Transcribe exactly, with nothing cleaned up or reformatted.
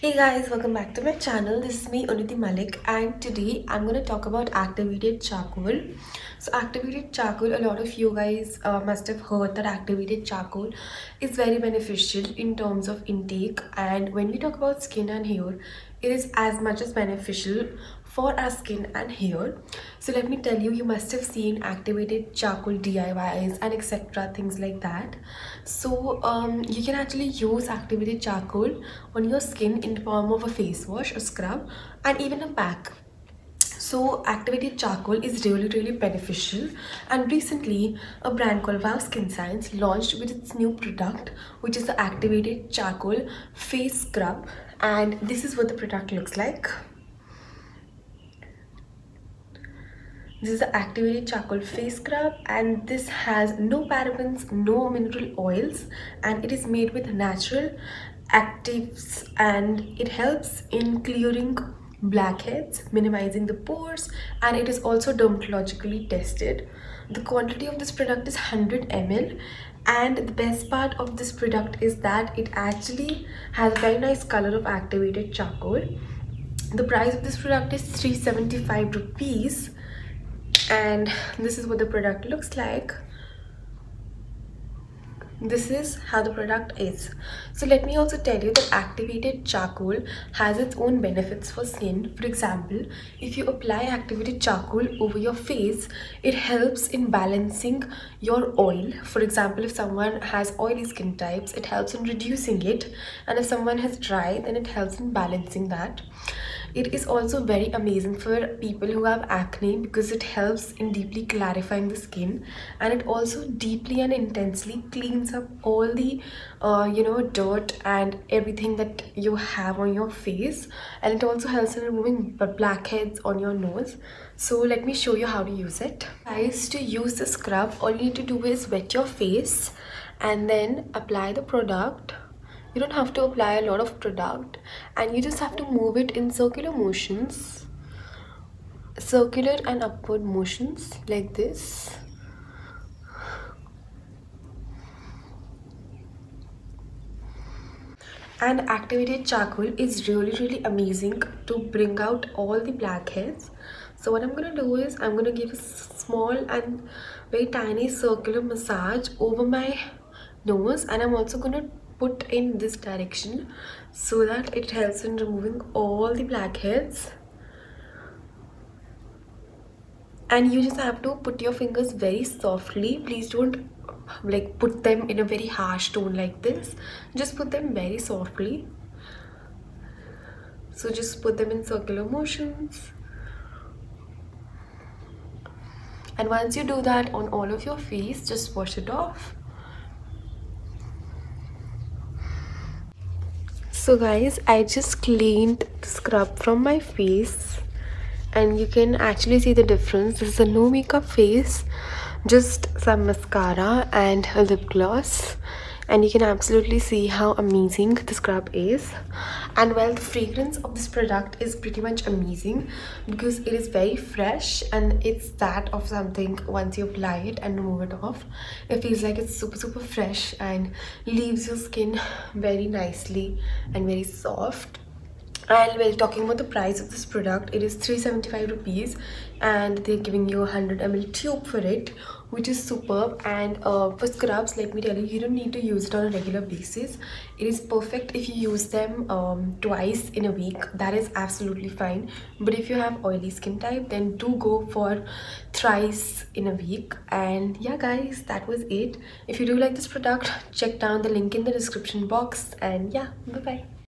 Hey guys, welcome back to my channel. This is me, Unnati Malik, and today I'm going to talk about activated charcoal. So activated charcoal, a lot of you guys uh, must have heard that activated charcoal is very beneficial in terms of intake, and when we talk about skin and hair, it is as much as beneficial for our skin and hair. So let me tell you, you must have seen activated charcoal D I Ys and et cetera, things like that. So um, you can actually use activated charcoal on your skin in the form of a face wash, a scrub, and even a pack. So activated charcoal is really really beneficial, and recently a brand called Wow Skin Science launched with its new product, which is the activated charcoal face scrub, and this is what the product looks like. This is the activated charcoal face scrub, and this has no parabens, no mineral oils, and it is made with natural actives, and it helps in clearing blackheads, minimizing the pores, and it is also dermatologically tested. The quantity of this product is one hundred milliliters, and the best part of this product is that it actually has a very nice color of activated charcoal. The price of this product is three hundred seventy-five rupees, and this is what the product looks like. This is how the product is. So let me also tell you that activated charcoal has its own benefits for skin. For example, if you apply activated charcoal over your face, it helps in balancing your oil. For example, if someone has oily skin types, it helps in reducing it, and if someone has dry, then it helps in balancing that. It is also very amazing for people who have acne, because it helps in deeply clarifying the skin, and it also deeply and intensely cleans up all the uh, you know, dirt and everything that you have on your face, and it also helps in removing blackheads on your nose. So let me show you how to use it. Guys, to use the scrub, all you need to do is wet your face and then apply the product. You don't have to apply a lot of product, and you just have to move it in circular motions, circular and upward motions like this. And activated charcoal is really really amazing to bring out all the blackheads. So what I'm going to do is I'm going to give a small and very tiny circular massage over my nose, and I'm also going to put in this direction so that it helps in removing all the blackheads. And you just have to put your fingers very softly. Please don't like put them in a very harsh tone like this. Just put them very softly. So just put them in circular motions. And once you do that on all of your face, just wash it off. So guys, I just cleaned the scrub from my face, and you can actually see the difference. This is a no makeup face, just some mascara and a lip gloss, and you can absolutely see how amazing the scrub is. And well, the fragrance of this product is pretty much amazing, because it is very fresh, and it's that of something once you apply it and remove it off, it feels like it's super super fresh and leaves your skin very nicely and very soft. And well, talking about the price of this product, it is three hundred seventy-five rupees, and they're giving you a one hundred milliliter tube for it, which is superb. And uh, for scrubs, let me tell you, you don't need to use it on a regular basis. It is perfect if you use them um, twice in a week. That is absolutely fine. But if you have oily skin type, then do go for thrice in a week. And yeah guys, that was it. If you do like this product, check down the link in the description box, and yeah, bye bye.